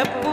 Yep.